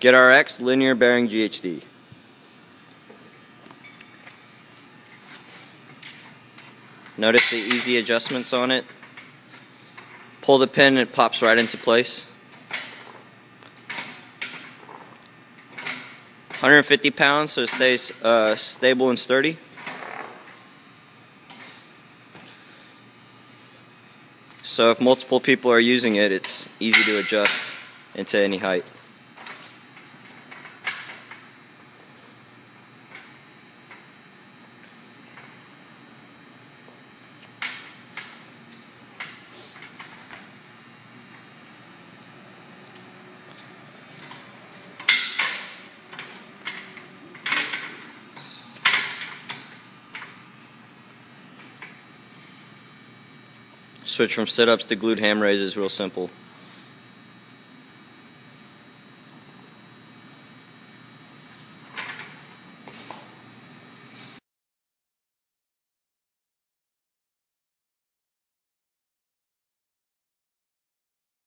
GetRxd linear bearing GHD. Notice the easy adjustments on it. Pull the pin and it pops right into place. 150 pounds, so it stays stable and sturdy. So if multiple people are using it, it's easy to adjust into any height. Switch from sit-ups to glued ham raises, real simple.